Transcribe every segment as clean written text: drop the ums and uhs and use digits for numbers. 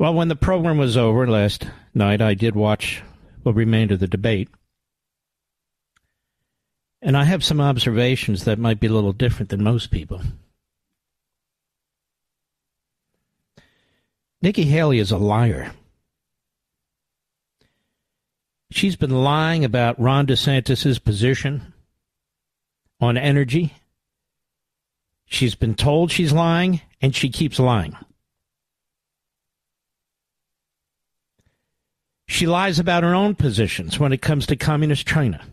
Well, when the program was over last night, I did watch what remained of the debate. And I have some observations that might be a little different than most people. Nikki Haley is a liar. She's been lying about Ron DeSantis' position on energy. She's been told she's lying, and she keeps lying. She lies about her own positions when it comes to Communist China.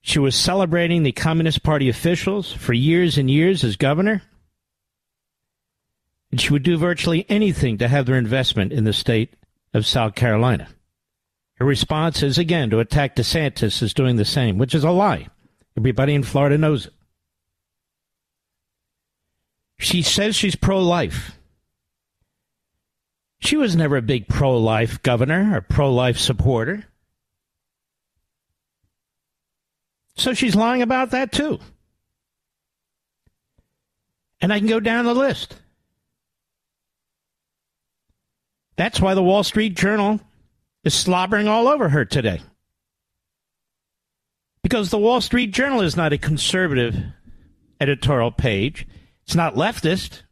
She was celebrating the Communist Party officials for years and years as governor. And she would do virtually anything to have their investment in the state of South Carolina. Her response is, again, to attack DeSantis as doing the same, which is a lie. Everybody in Florida knows it. She says she's pro-life. She was never a big pro-life governor or pro-life supporter. So she's lying about that, too. And I can go down the list. That's why the Wall Street Journal is slobbering all over her today. Because the Wall Street Journal is not a conservative editorial page. It's not leftist.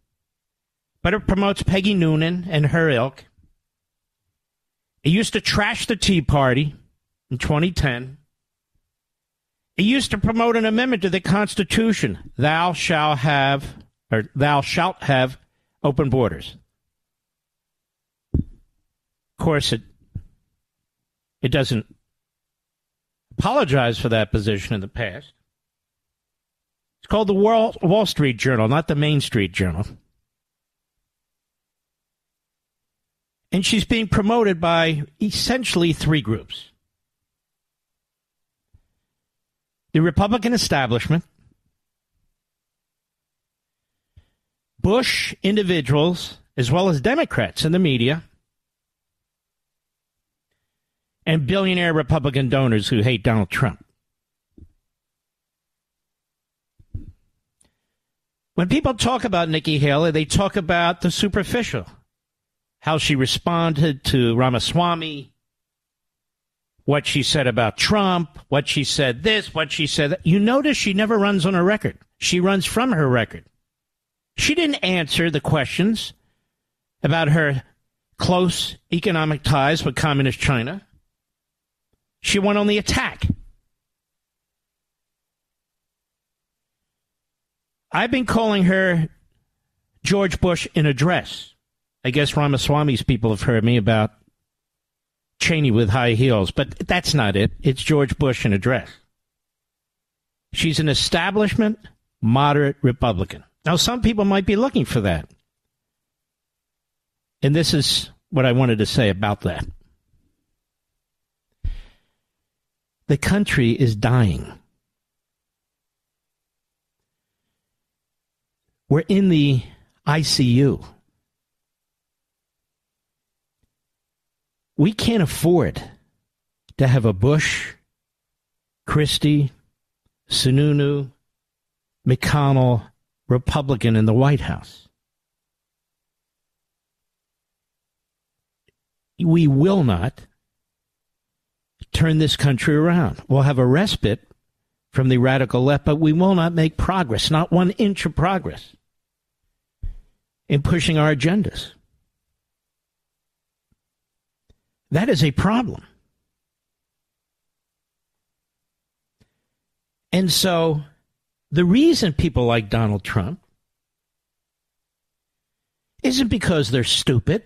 But it promotes Peggy Noonan and her ilk. It used to trash the Tea Party in 2010. It used to promote an amendment to the Constitution. Thou shalt have open borders. Of course, it doesn't apologize for that position in the past. It's called the Wall Street Journal, not the Main Street Journal. And she's being promoted by essentially three groups. The Republican establishment, Bush individuals, as well as Democrats in the media, and billionaire Republican donors who hate Donald Trump. When people talk about Nikki Haley, they talk about the superficial, how she responded to Ramaswamy, what she said about Trump, what she said this, what she said that. You notice she never runs on her record. She runs from her record. She didn't answer the questions about her close economic ties with Communist China. She went on the attack. I've been calling her George Bush in a dress. I guess Ramaswamy's people have heard me about Cheney with high heels, but that's not it. It's George Bush in a dress. She's an establishment, moderate Republican. Now, some people might be looking for that. And this is what I wanted to say about that. The country is dying. We're in the ICU. We can't afford to have a Bush, Christie, Sununu, McConnell Republican in the White House. We will not turn this country around. We'll have a respite from the radical left, but we will not make progress, not 1 inch of progress, in pushing our agendas. That is a problem. And so the reason people like Donald Trump isn't because they're stupid.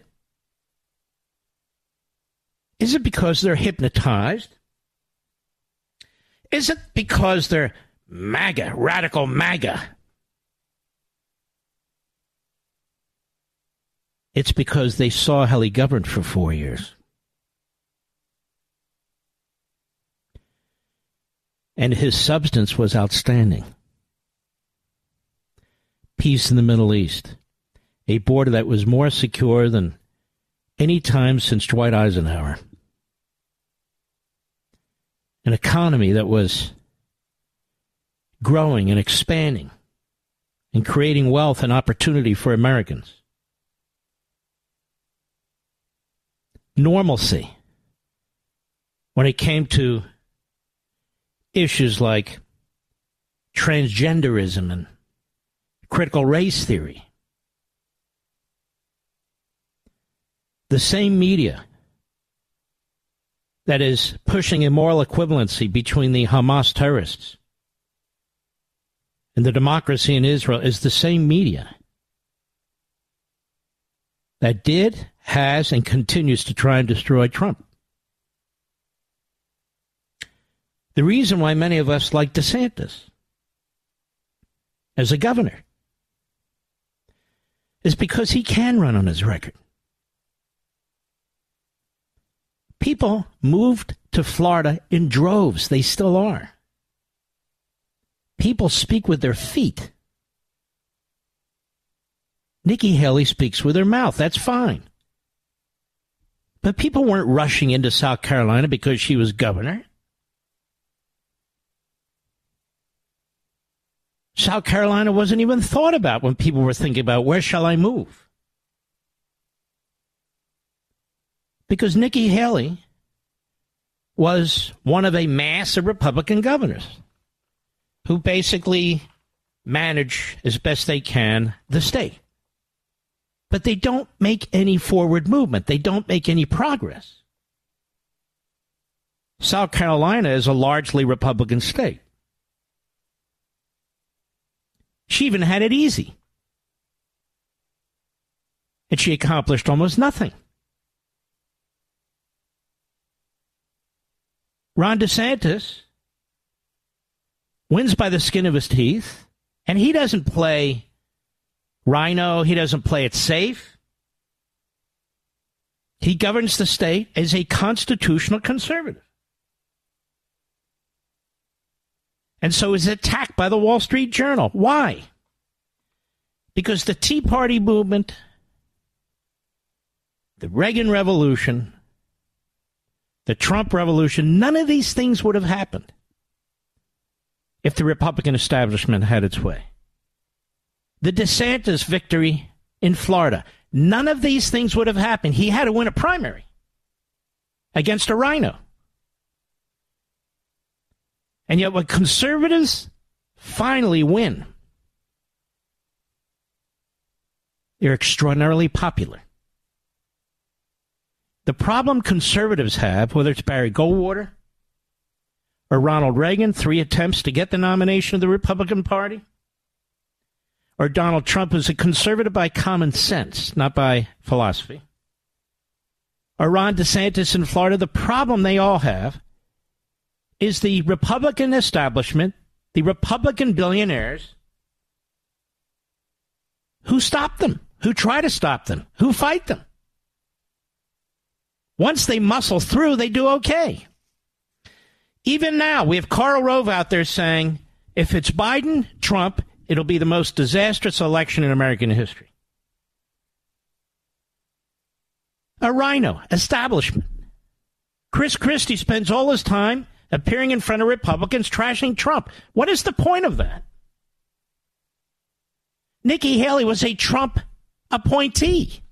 Is it because they're hypnotized? Is it because they're MAGA, radical MAGA? It's because they saw how he governed for 4 years. And his substance was outstanding. Peace in the Middle East. A border that was more secure than any time since Dwight Eisenhower. An economy that was growing and expanding and creating wealth and opportunity for Americans. normalcy when it came to issues like transgenderism and critical race theory. The same media that is pushing a moral equivalency between the Hamas terrorists and the democracy in Israel is the same media that did, has, and continues to try and destroy Trump. The reason why many of us like DeSantis as a governor is because he can run on his record. People moved to Florida in droves. They still are. People speak with their feet. Nikki Haley speaks with her mouth. That's fine. But people weren't rushing into South Carolina because she was governor. South Carolina wasn't even thought about when people were thinking about where shall I move? Because Nikki Haley was one of a mass of Republican governors who basically manage as best they can the state. But they don't make any forward movement. They don't make any progress. South Carolina is a largely Republican state. She even had it easy. And she accomplished almost nothing. Ron DeSantis wins by the skin of his teeth, and he doesn't play rhino, he doesn't play it safe. He governs the state as a constitutional conservative. And so is attacked by the Wall Street Journal. Why? Because the Tea Party movement, the Reagan Revolution, the Trump Revolution, none of these things would have happened if the Republican establishment had its way. The DeSantis victory in Florida, none of these things would have happened. He had to win a primary against a rhino. And yet when conservatives finally win, they're extraordinarily popular. The problem conservatives have, whether it's Barry Goldwater or Ronald Reagan, 3 attempts to get the nomination of the Republican Party, or Donald Trump, who's a conservative by common sense, not by philosophy, or Ron DeSantis in Florida, the problem they all have is the Republican establishment, the Republican billionaires, who stop them, who try to stop them, who fight them. Once they muscle through, they do okay. Even now, we have Karl Rove out there saying, if it's Biden, Trump, it'll be the most disastrous election in American history. A rhino establishment. Chris Christie spends all his time appearing in front of Republicans, trashing Trump. What is the point of that? Nikki Haley was a Trump appointee.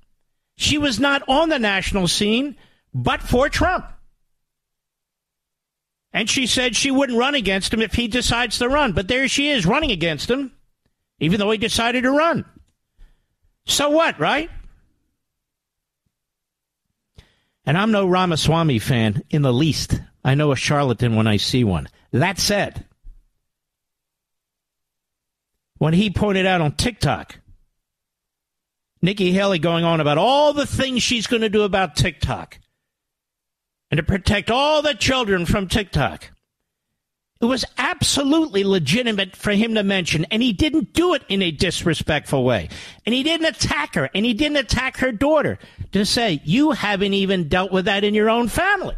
She was not on the national scene, but for Trump. And she said she wouldn't run against him if he decides to run. But there she is running against him, even though he decided to run. So what, right? And I'm no Ramaswamy fan in the least. I know a charlatan when I see one. That said, when he pointed out on TikTok, Nikki Haley going on about all the things she's going to do about TikTok and to protect all the children from TikTok, it was absolutely legitimate for him to mention, and he didn't do it in a disrespectful way. And he didn't attack her, and he didn't attack her daughter, to say, you haven't even dealt with that in your own family.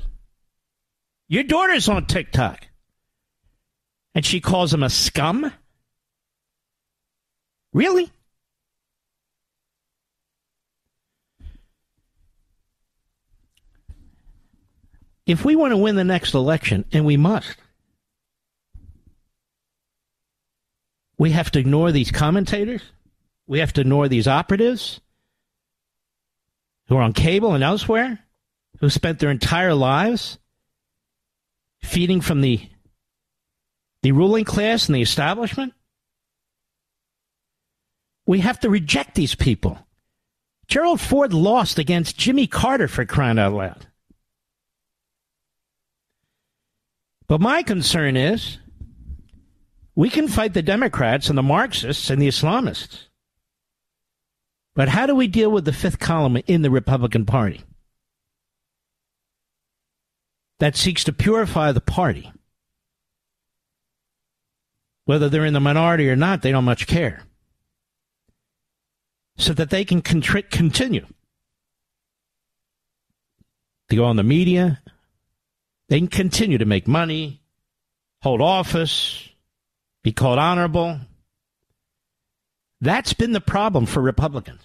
Your daughter's on TikTok. And she calls him a scum? Really? If we want to win the next election, and we must, we have to ignore these commentators. We have to ignore these operatives who are on cable and elsewhere. who spent their entire lives feeding from the ruling class and the establishment. We have to reject these people. Gerald Ford lost against Jimmy Carter, for crying out loud. But my concern is we can fight the Democrats and the Marxists and the Islamists. But how do we deal with the fifth column in the Republican Party that seeks to purify the party? Whether they're in the minority or not, they don't much care. So that they can continue. They go on the media. They can continue to make money, hold office, be called honorable. That's been the problem for Republicans,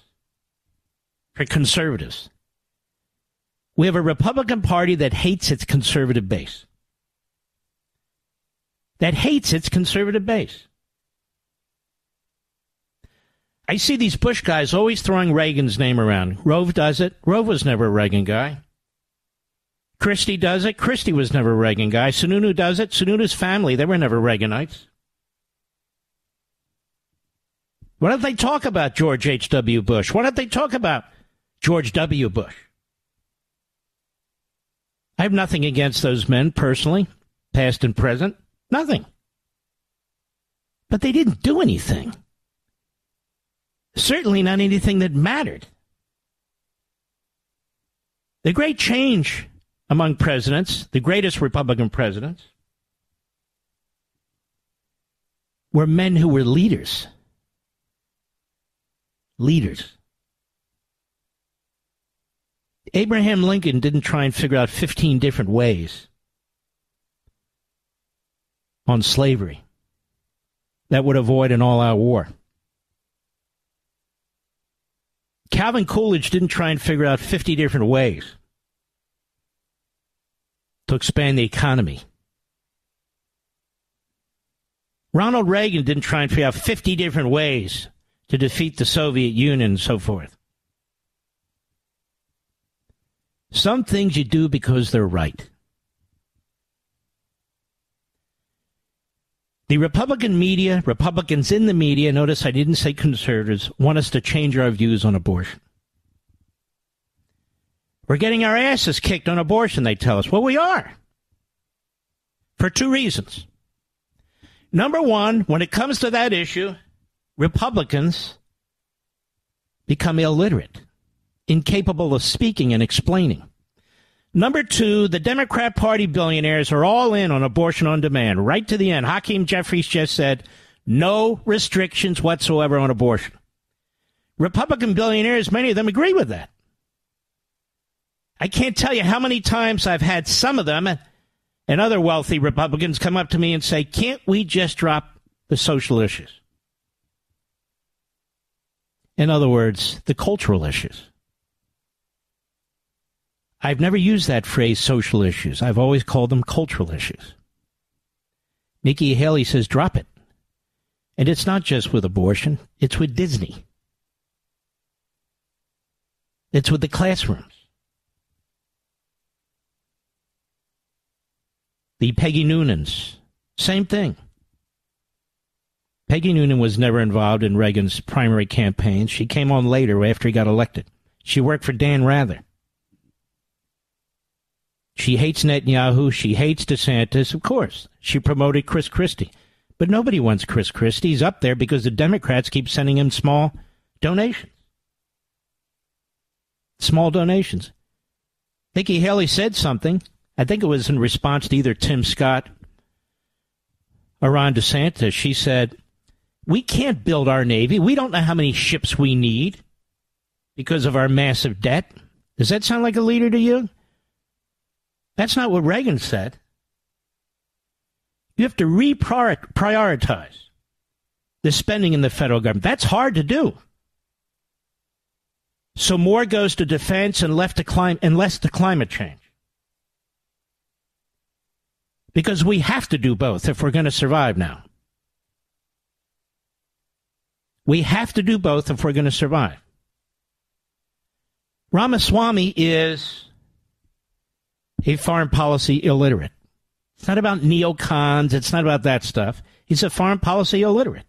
for conservatives. We have a Republican Party that hates its conservative base. I see these Bush guys always throwing Reagan's name around. Rove does it. Rove was never a Reagan guy. Christie does it. Christie was never a Reagan guy. Sununu does it. Sununu's family, they were never Reaganites. Why don't they talk about George H.W. Bush? Why don't they talk about George W. Bush? I have nothing against those men personally, past and present. Nothing. But they didn't do anything. Certainly not anything that mattered. The great change among presidents, the greatest Republican presidents, were men who were leaders. Abraham Lincoln didn't try and figure out 15 different ways on slavery that would avoid an all-out war. Calvin Coolidge didn't try and figure out 50 different ways to expand the economy. Ronald Reagan didn't try and figure out 50 different ways to defeat the Soviet Union and so forth. Some things you do because they're right. The Republican media, Republicans in the media, notice I didn't say conservatives, want us to change our views on abortion. We're getting our asses kicked on abortion, they tell us. Well, we are. For two reasons. Number one, when it comes to that issue, Republicans become illiterate, incapable of speaking and explaining. Number two, the Democrat Party billionaires are all in on abortion on demand, right to the end. Hakeem Jeffries just said, no restrictions whatsoever on abortion. Republican billionaires, many of them agree with that. I can't tell you how many times I've had some of them and other wealthy Republicans come up to me and say, can't we just drop the social issues? In other words, the cultural issues. I've never used that phrase, social issues. I've always called them cultural issues. Nikki Haley says, drop it. And it's not just with abortion. It's with Disney. It's with the classrooms. The Peggy Noonans, same thing. Peggy Noonan was never involved in Reagan's primary campaign. She came on later after he got elected. She worked for Dan Rather. She hates Netanyahu. She hates DeSantis, of course. She promoted Chris Christie. But nobody wants Chris Christie. He's up there because the Democrats keep sending him small donations. Nikki Haley said something. I think it was in response to either Tim Scott or Ron DeSantis. She said, we can't build our Navy. We don't know how many ships we need because of our massive debt. Does that sound like a leader to you? That's not what Reagan said. You have to reprioritize the spending in the federal government. That's hard to do. So more goes to defense and less to climate change. Because we have to do both if we're going to survive now. Ramaswamy is a foreign policy illiterate. It's not about neocons. It's not about that stuff. He's a foreign policy illiterate.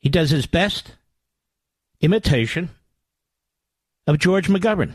He does his best imitation of George McGovern.